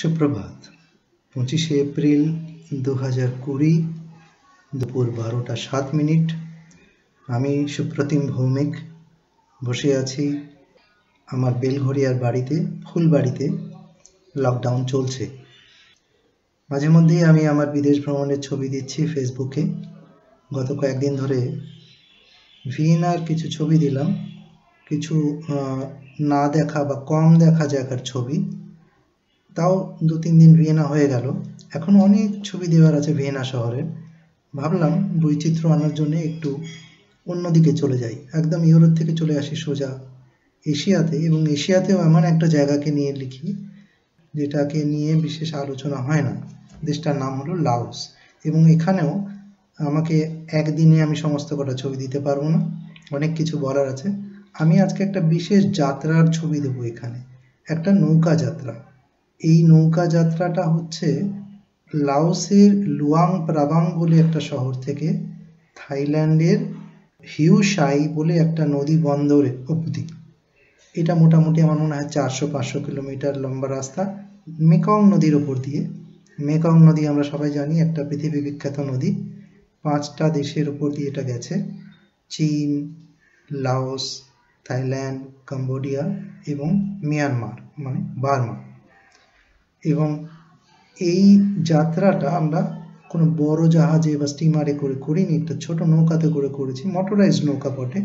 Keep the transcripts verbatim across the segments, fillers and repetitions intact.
सुप्रभात पच्चीस एप्रिल दो हज़ार बीस दोपुर बारोटा सात मिनट आमी सुप्रतिम भौमिक बसे आछि आमार बेलघरियार बाड़ीते फुलबाड़ीते लकडाउन चलछे। माझे मध्येई आमी आमार विदेश भ्रमणेर छवि दिच्छी फेसबुके। गत कयेकदिन धरे भियेनार किछु छवि दिलाम, किछु ना देखा बा कम देखा जायगार छवि, ताओ दो तीन दिन भियेना हो गेल। एखोनो अनेक छवि देवार आछे भियेना शहरेर। भाबलाम वैचित्र्य आनार जोन्नो एकटु अन्यदिके चले जाई, एकदम यूरोप थेके चले आसि सोजा एशियाते, एबं एशियातेओ एमन एकटा जायगाके निये लिखी जेटाके निये विशेष आलोचना हय ना। देशटार नाम हलो लाओस एबं एखानेओ आमाके एकदिने आमि समस्त कटा छवि दिते पारबो ना, अनेक किछु बोलार आछे। आमि आजके एकटा विशेष यात्रार छवि देबो। एखाने एकटा नौका यात्रा, এই নৌকা যাত্রাটা হচ্ছে লাওসের লুয়াং প্রাবাং বলে একটা শহর থেকে থাইল্যান্ডের হিউসাই বলে একটা নদী বন্দর অবধি। এটা মোটামুটি আমার মনে হয় চারশো পাঁচশো কিলোমিটার লম্বা রাস্তা মেকং নদীর উপর দিয়ে। মেকং নদী আমরা সবাই জানি একটা পৃথিবী বিখ্যাত নদী, পাঁচটা দেশের উপর দিয়ে এটা গেছে, চীন, লাওস, থাইল্যান্ড, কম্বোডিয়া এবং মিয়ানমার মানে বার্মা। एवं यात्राटा आमरा कोनो बड़ो जहाजे बा स्टीमारे करे करिनि, एकटा छोटो नौकाते करे करेछि, मोटराइजड नौका बटे।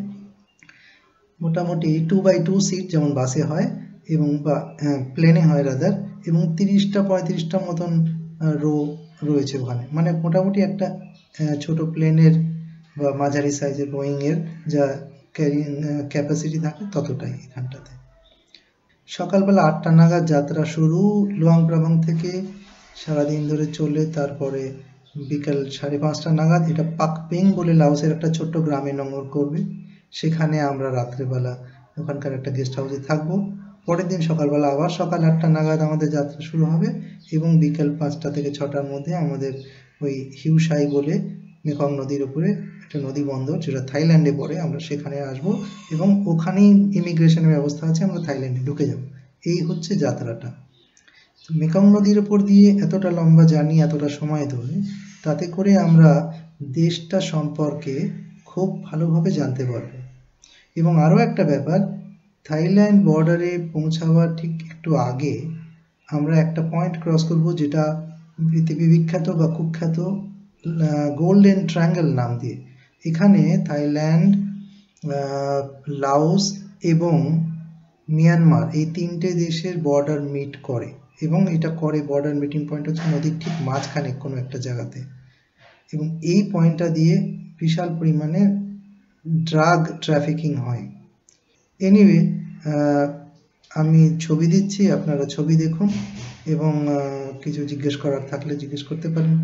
मोटामुटी टू बाई टू सीट जेमन बासे हय एवं बा प्लेने हय रादार, एवं त्रिशटा पैंत्रिशटा मतन रो रयेछे ओखाने। माने मोटामुटी एकटा छोटो प्लेनेर बा माझारि साइजेर बोयिंगेर जा क्यारिंग क्यापासिटी थाके ततटाई एखानटाते। सकाल बेला आठटा नागाद जात्रा शुरू लुआंग प्राबांग थेके, सारा दिन धरे चले, तारपरे बिकेल साढ़े पाँचटा नागाद एटा पाकपेंग बोले लाओसेर एकटा छोट्ट ग्रामे नंगर करबे। सेखाने आमरा रात्रे बेला ओखानकार एकटा गेस्ट हाउसे थाकबो। परेर दिन सकालबेला आबार सकाल आठटा नागाद आमादेर जात्रा शुरू होबे एबं बिकेल पाँचटा थेके छटार मध्य आमादेर ओई हिउसाई बोले मेकং नदीर उपरे একটা নদী বন্দর যেটা থাইল্যান্ডে পড়ে, আমরা সেখানে আসবো এবং ওখানেই ইমিগ্রেশনের ব্যবস্থা আছে, আমরা থাইল্যান্ডে ঢুকে যাব। এই হচ্ছে যাত্রাটা। মেকং নদীর উপর দিয়ে এতটা লম্বা জার্নি, এতটা সময় ধরে, তাতে করে আমরা দেশটা সম্পর্কে খুব ভালোভাবে জানতে পারবো। এবং আরও একটা ব্যাপার, থাইল্যান্ড বর্ডারে পৌঁছাবার ঠিক একটু আগে আমরা একটা পয়েন্ট ক্রস করব যেটা পৃথিবী বিখ্যাত বা কুখ্যাত গোল্ডেন ট্রায়াঙ্গেল নাম দিয়ে। এখানে থাইল্যান্ড, লাওস এবং মিয়ানমার এই তিনটে দেশের বর্ডার মিট করে এবং এটা করে বর্ডার মিটিং পয়েন্ট হচ্ছে নদীর ঠিক মাঝখানে কোনো একটা জায়গাতে। এবং এই পয়েন্টটা দিয়ে বিশাল পরিমাণে ড্রাগ ট্রাফিকিং হয়। এনিওয়ে আমি ছবি দিচ্ছি, আপনারা ছবি দেখুন এবং কিছু জিজ্ঞেস করার থাকলে জিজ্ঞেস করতে পারেন।